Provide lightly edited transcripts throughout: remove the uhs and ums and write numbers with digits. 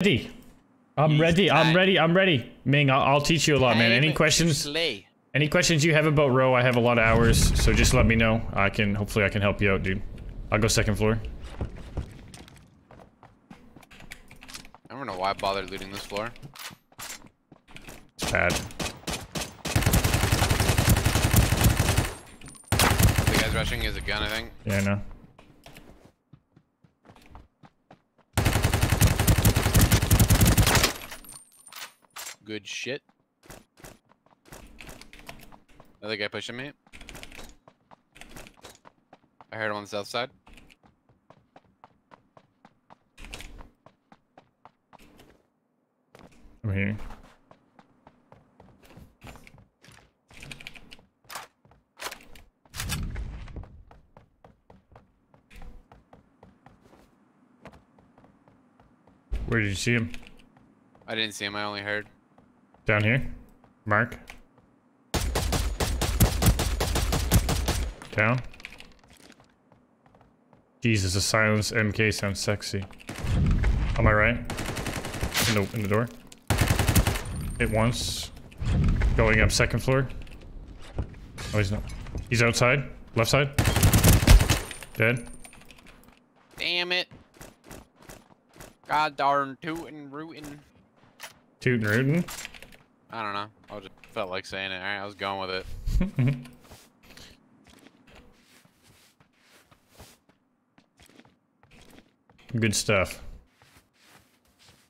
Ready. I'm ready. Ming, I'll teach you a lot, man. Any questions? Any questions you have about ROE? I have a lot of hours, so just let me know. Hopefully I can help you out, dude. I'll go second floor. I don't know why I bothered looting this floor. It's bad. The guy's rushing his gun, I think. Yeah, I know. Good shit. Another guy pushing me. I heard him on the south side. I'm here. Where did you see him? I didn't see him, I only heard. Down here, Mark. Down. Jesus, the silence MK sounds sexy. On my right, in the door. Hit once. Going up second floor. Oh, he's not. He's outside, left side. Dead. Damn it. God darn tootin' rootin'. Tootin' rootin'? I don't know. I just felt like saying it. Alright, I was going with it. Good stuff.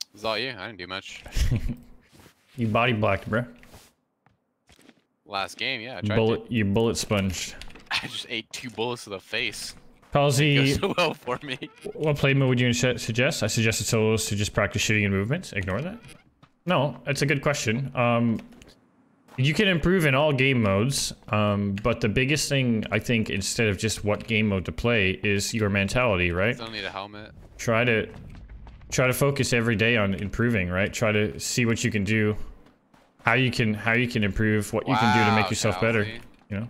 It was all you. I didn't do much. You body blocked, bro. Last game, yeah. I tried you bullet sponged. I just ate 2 bullets to the face. CaLLzyy, it goes so well for me. What play mode would you suggest? I suggested solos to just practice shooting and movements. Ignore that. No, that's a good question. You can improve in all game modes, but the biggest thing, I think, instead of just what game mode to play, is your mentality, right? Still need a helmet. Try to focus every day on improving, right? Try to see what you can do, how you can improve, what you can do to make yourself better. You know?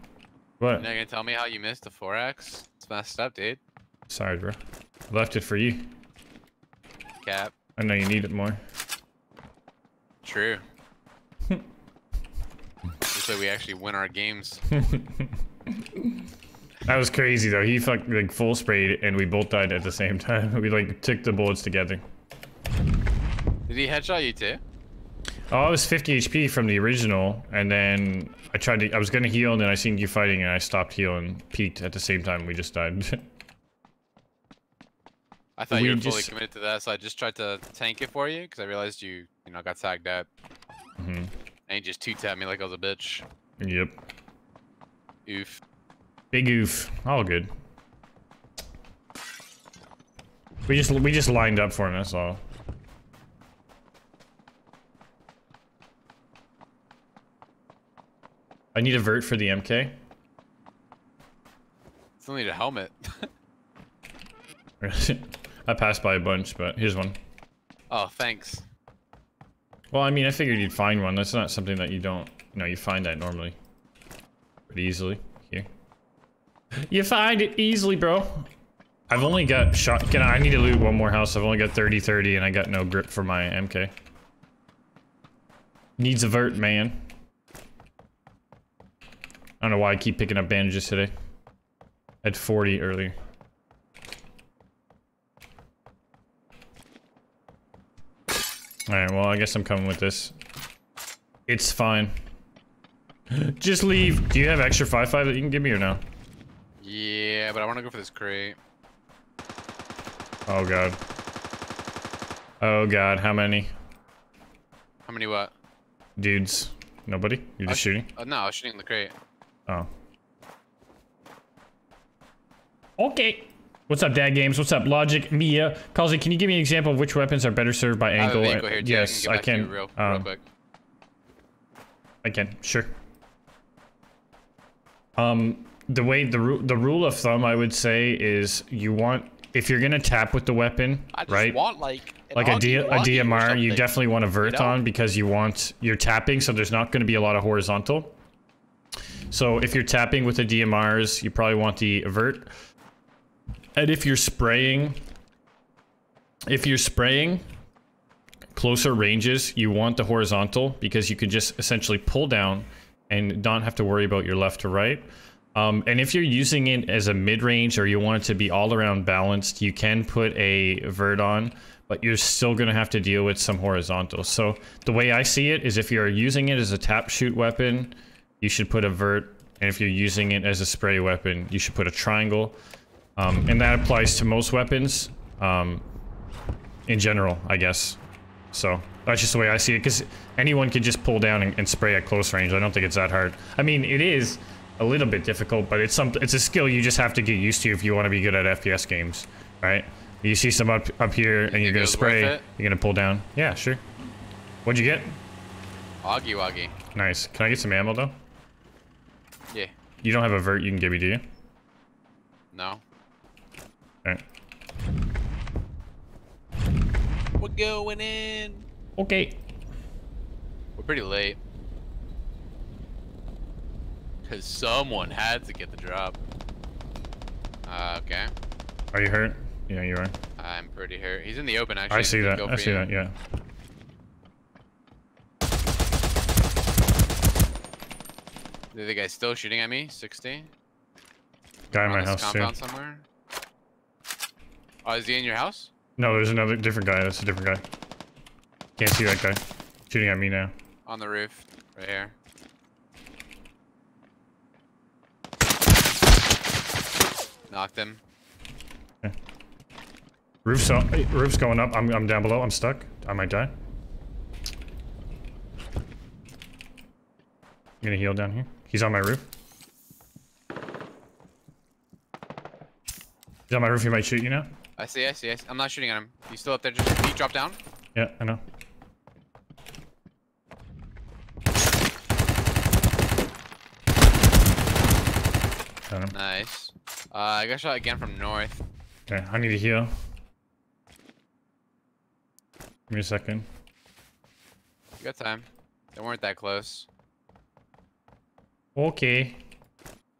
What? You're not gonna tell me how you missed the 4x? It's messed up, dude. Sorry, bro. I left it for you. Cap. I know you need it more. True. Just like we actually win our games. That was crazy though. He fucking like full sprayed and we both died at the same time. We like took the bullets together. Did he headshot you too? Oh, I was 50 HP from the original, and then I was gonna heal, and then I seen you fighting, and I stopped healing, peeked at the same time. We just died. I thought you were fully committed to that, so I just tried to tank it for you because I realized you got tagged up. Mm-hmm. And you just two-tapped me like I was a bitch. Yep. Oof. Big oof. All good. We just lined up for him. That's all. I need a vert for the MK. Still need a helmet. I passed by a bunch, but here's one. Oh, thanks. Well, I mean, I figured you'd find one. That's not something that you find that normally. Pretty easily. Here. You find it easily, bro. I've only got shotgun. I need to loot one more house. I've only got 30-30, and I got no grip for my MK. Needs a vert, man. I don't know why I keep picking up bandages today. I had 40 earlier. Alright, well, I guess I'm coming with this. It's fine. Just leave. Do you have extra 5.5 that you can give me or no? Yeah, but I want to go for this crate. Oh, God. Oh, God. How many? How many what? Dudes. Nobody? You're just shooting? No, I was shooting in the crate. Oh. Okay. What's up, Dad Games? What's up, Logic? Mia, CaLLzyy, can you give me an example of which weapons are better served by angle? Yes, I can. I can. Sure. The rule of thumb I would say is you want, if you're gonna tap with the weapon, like a DMR, you definitely want a vert on because you're tapping, so there's not gonna be a lot of horizontal. So if you're tapping with the DMRs, you probably want the vert. And if you're spraying, closer ranges, you want the horizontal because you can just essentially pull down and not have to worry about your left to right. And if you're using it as a mid-range or you want it to be all around balanced, you can put a vert on, but you're still going to have to deal with some horizontals. So the way I see it is if you're using it as a tap shoot weapon, you should put a vert. And if you're using it as a spray weapon, you should put a triangle. And that applies to most weapons in general, I guess. So that's just the way I see it, because anyone can just pull down and spray at close range. I don't think it's that hard. I mean, it is a little bit difficult, but it's a skill you just have to get used to if you want to be good at FPS games, right? You see some up here and you're going to spray, you're going to pull down. Yeah, sure. What'd you get? Augie Woggie. Nice. Can I get some ammo though? Yeah. You don't have a vert you can give me, do you? No. Alright. We're going in. Okay. We're pretty late. Because someone had to get the drop. Okay. Are you hurt? Yeah, you are. I'm pretty hurt. He's in the open, actually. I see that. I see that, yeah. The other guy's still shooting at me. 60. Guy in my house, too. Somewhere. Oh, is he in your house? No, there's another different guy. That's a different guy. Can't see that guy. Shooting at me now. On the roof. Right here. Knocked him. Okay. Roof's on, roof's going up. I'm down below. I'm stuck. I might die. I'm gonna heal down here. He's on my roof. He's on my roof. He might shoot you now. I see. I see. I see. I'm not shooting at him. He's still up there. Just he dropped down. Yeah, I know. Got him. Nice. I got shot again from north. Okay, I need to heal. Give me a second. You got time. They weren't that close. Okay.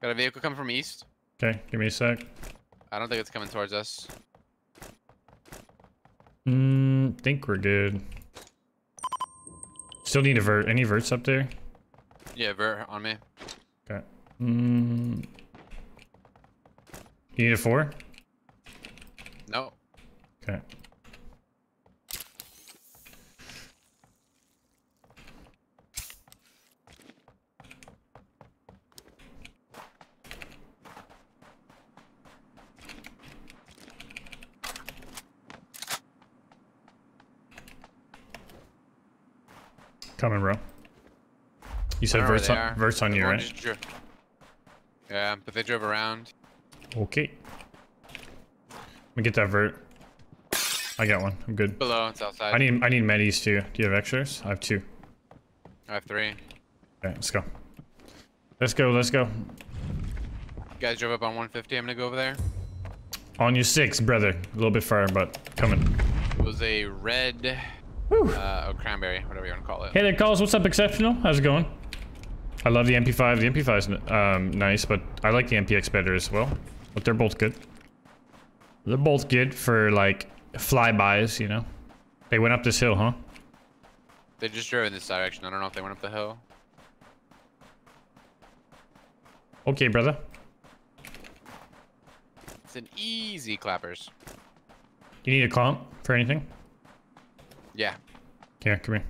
Got a vehicle coming from east. Okay, give me a sec. I don't think it's coming towards us. Think we're good. Still need a vert. Any verts up there? Yeah, vert on me. Okay. You need a 4? No. Okay. Coming, bro. You said verts on you, right? Yeah, but they drove around. Okay. Let me get that vert. I got one. I'm good. Below, it's outside. I need medis too. Do you have extras? I have 2. I have 3. Okay, let's go. Let's go, let's go. You guys drove up on 150. I'm gonna go over there. On your 6, brother. A little bit far, but coming. It was a red, oh, cranberry, whatever you want to call it. Hey there, Calls. What's up, Exceptional? How's it going? I love the MP5. The MP5 is nice, but I like the MPX better as well. But they're both good. They're both good for, like, flybys, you know? They went up this hill, huh? They just drove in this direction. I don't know if they went up the hill. Okay, brother. It's an easy clappers. You need a clump for anything? Yeah. Here, come here.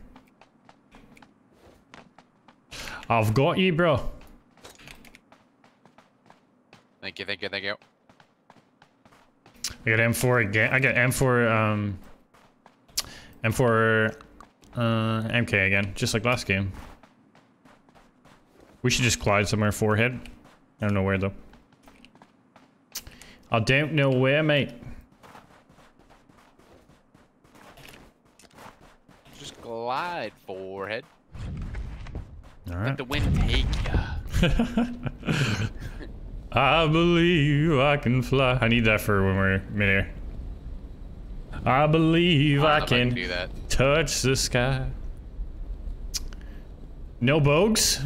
I've got you, bro. Thank you, thank you, thank you. I got M4 again. I got MK again, just like last game. We should just glide somewhere forehead. I don't know where though. I don't know where, mate. Just glide forehead. All right. Let the wind take ya. I believe I can fly. I need that for when we're midair. I believe I can do that. Touch the sky. No bogues?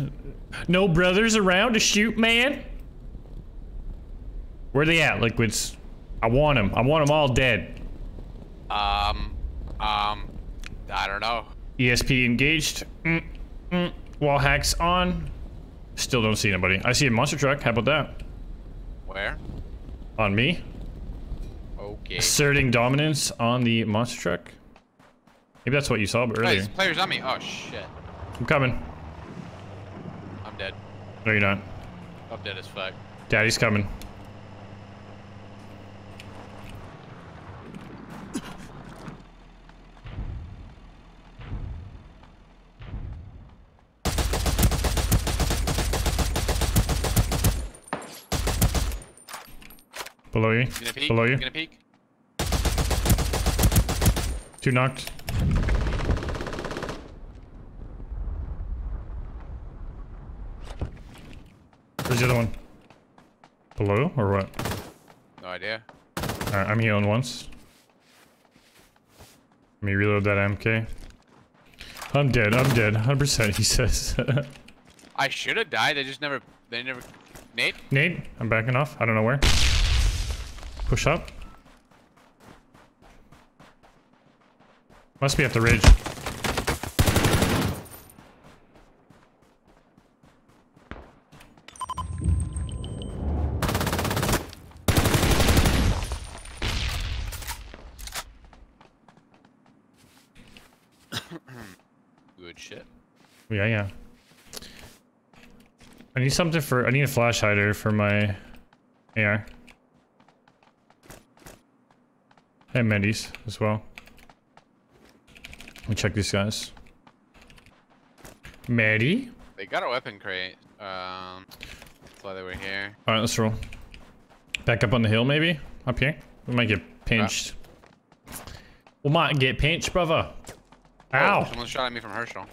No brothers around to shoot, man? Where they at, Liquidz? I want them. I want them all dead. I don't know. ESP engaged. Wall hacks on. Still don't see anybody. I see a monster truck. How about that? Where? On me. Okay. Asserting dominance on the monster truck. Maybe that's what you saw earlier. Nice. Players on me. Oh shit. I'm coming. I'm dead. No, you're not. I'm dead as fuck. Daddy's coming. Below you. Gonna peek. Below you. Gonna peek. Two knocked. Where's the other one? Below or what? No idea. Alright, I'm healing once. Let me reload that MK. I'm dead, 100%, he says. I should have died, I just never, they never... Nate? Nate, I'm backing off, I don't know where. Push up. Must be at the ridge. Good shit. Yeah, yeah. I need something for, I need a flash hider for my AR. And Mendy's as well. Let me check these guys. Mendy? They got a weapon crate. That's why they were here. Alright, let's roll. Back up on the hill, maybe? Up here? We might get pinched. Oh. We might get pinched, brother. Ow! Oh, someone shot at me from Herschel.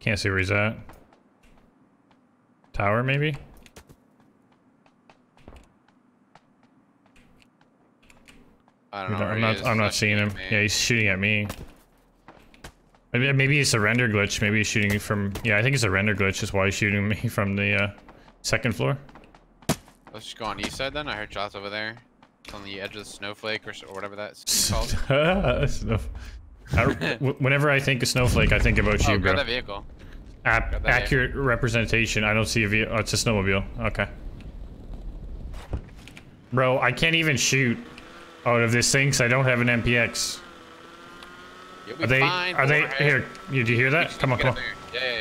Can't see where he's at. Tower, maybe? I don't know. I'm not seeing him. Yeah, he's shooting at me. Maybe it's a render glitch. Maybe he's shooting from... Yeah, I think it's a render glitch. Is why he's shooting me from the second floor. Let's just go on east side then. I heard shots over there. It's on the edge of the snowflake or whatever that's called. Whenever I think of snowflake, I think about you, bro. Grab that vehicle. Accurate representation. I don't see a vehicle. Oh, it's a snowmobile. Okay. Bro, I can't even shoot out of this thing, because I don't have an MPX. Are they? Fine, are they here? Did you hear that? Come on, come on. Yeah, yeah,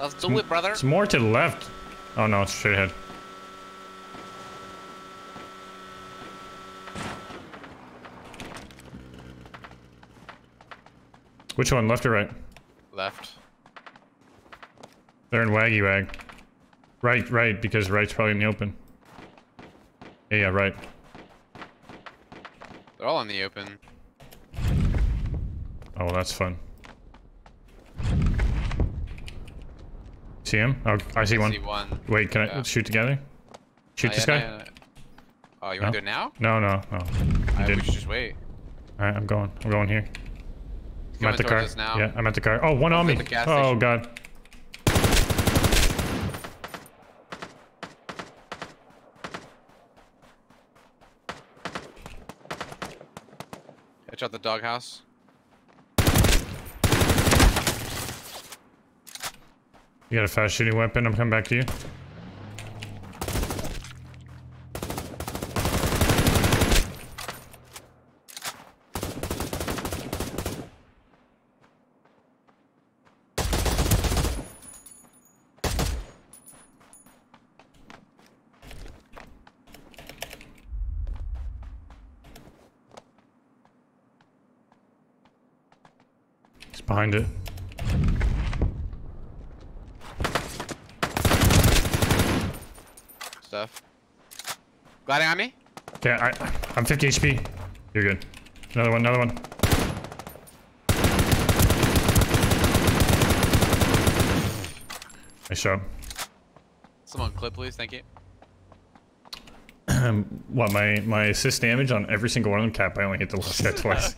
yeah. Let's do it, brother. It's more to the left. Oh no, it's straight ahead. Which one, left or right? Left. They're in Waggy Wag. Right, right, because right's probably in the open. Yeah, yeah, right. They're all in the open. Oh, well, that's fun. See him? Oh, I see one. Wait, can I shoot together? Shoot this guy? Yeah, yeah. Oh, you want to do it now? No, no, no. We should just wait. Alright, I'm going. I'm going here. I'm at the car. Yeah, I'm at the car. Oh, one on me. Oh, God. Out the doghouse. You got a fast shooting weapon. I'm coming back to you. Behind it. Stuff. Gliding on me? Yeah, I'm 50 HP. You're good. Another one, another one. Nice job. Someone clip, please. Thank you. What, my assist damage on every single one of them? Cap, I only hit the last guy twice.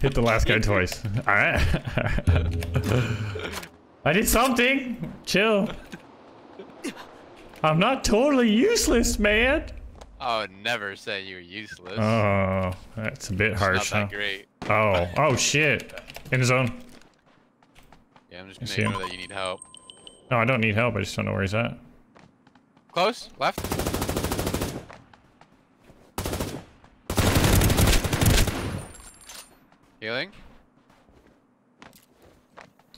Hit the last guy twice. Alright. I did something! Chill. I'm not totally useless, man. I would never say you're useless. Oh, that's a bit harsh, huh? Not that great. Oh, oh shit. In the zone. Yeah, I'm just gonna ignore that you need help. No, I don't need help. I just don't know where he's at. Close, left. Healing.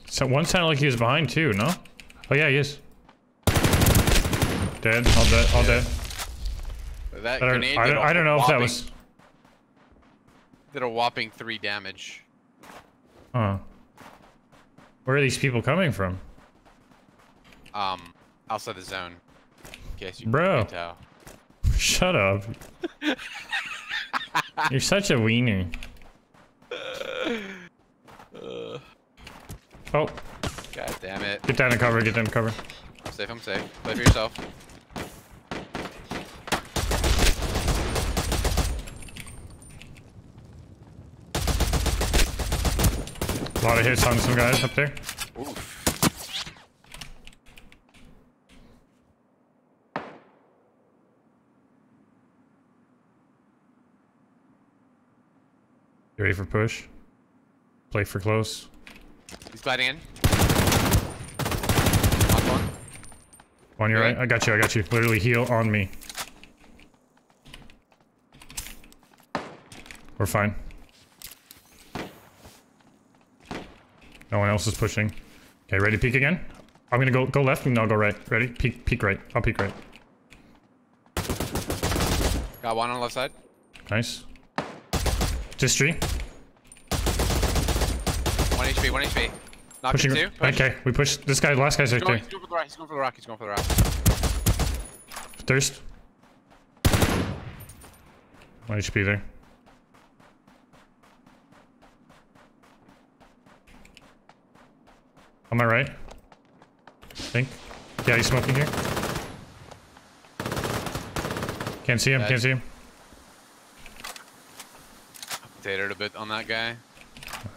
So one sounded like he was behind too, no? Oh yeah, he is. Dead, all dead, all dead. That grenade I don't know if that was... Did a whopping 3 damage. Huh. Where are these people coming from? Outside the zone. In case you can't tell. Shut up. You're such a wiener. Oh. God damn it. Get down to cover, get down to cover. I'm safe, I'm safe. Play for yourself. A lot of hits on some guys up there. Oof. You ready for push? Play for close. He's gliding in. On your right. I got you, I got you. Literally heal on me. We're fine. No one else is pushing. Okay, ready to peek again? I'm gonna go left and I'll go right. Ready? Peek right. I'll peek right. Got one on the left side. Nice. Just tree. 1 HP, 1 HP. Knock pushing. 2. Push. Okay, we pushed this guy, last guy's right there. He's going for the rock, he's going for the rock, he's going for the rock. Thirst. 1 HP there. On my right, I think. Yeah, he's smoking here. Can't see him, can't see him. Tatered a bit on that guy.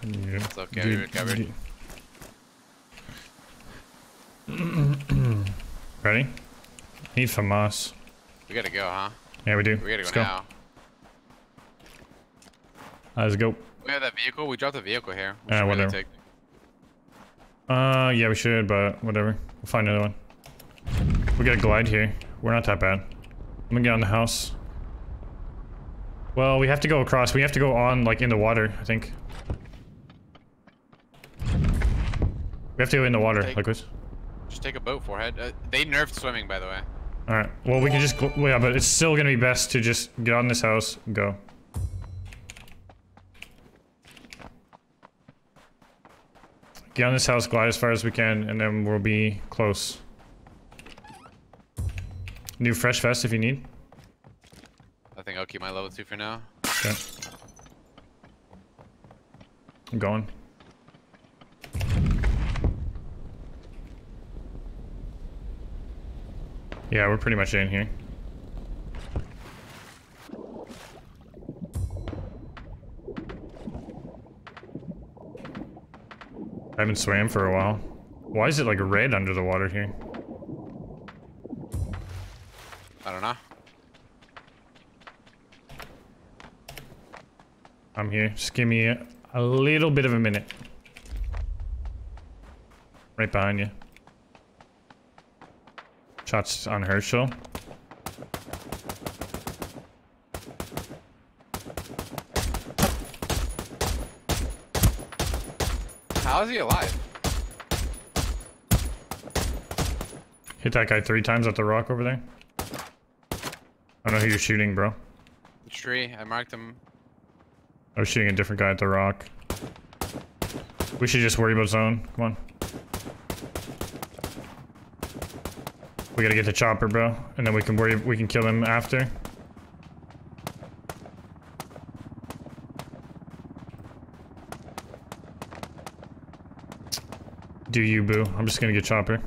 Yeah. It's okay, we recovered. Ready? Need FAMAS. We gotta go, huh? Yeah, we do. We gotta go now. Let's go. We have that vehicle, we dropped the vehicle here. Yeah, whatever. Really yeah, we should, but whatever. We'll find another one. We gotta glide here. We're not that bad. I'm gonna get on the house. Well, we have to go across. We have to go on, like, in the water, I think. We have to go in the water, Liquidz. Just take a boat, forehead. They nerfed swimming, by the way. Alright. Well, we can just... yeah, but it's still gonna be best to just get on this house and go. Get on this house, glide as far as we can, and then we'll be close. New fresh vest if you need. I think I'll keep my level 2 for now. Okay. I'm going. Yeah, we're pretty much in here. I haven't swam for a while. Why is it like red under the water here? I don't know. I'm here. Just give me a little bit of a minute. Right behind you. Shots on Herschel. How is he alive? Hit that guy 3 times at the rock over there. I don't know who you're shooting, bro. The tree. I marked him. I was shooting a different guy at the rock. We should just worry about zone. Come on. We gotta get the chopper, bro, and then we can worry. We can kill him after. Do you, boo. I'm just gonna get chopper.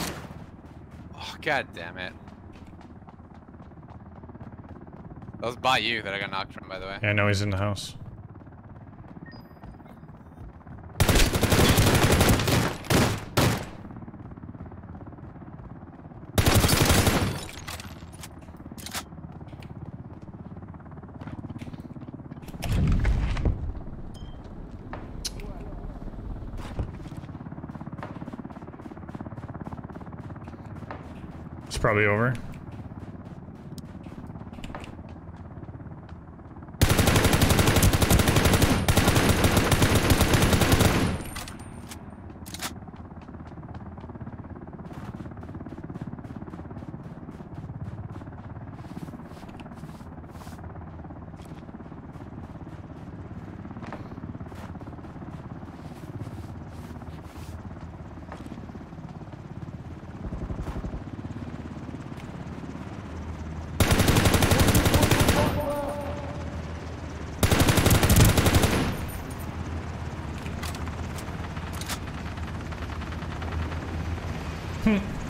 Oh, god damn it. That was by you that I got knocked from, by the way. Yeah, I know he's in the house. It's probably over.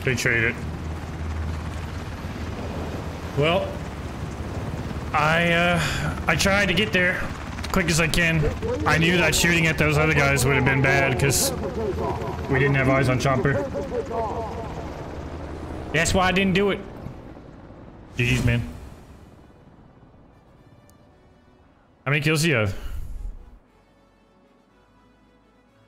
They traded. Well, I tried to get there quick as I can. I knew that shooting at those other guys would have been bad because we didn't have eyes on Chomper. That's why I didn't do it. Jeez, man. How many kills do you have?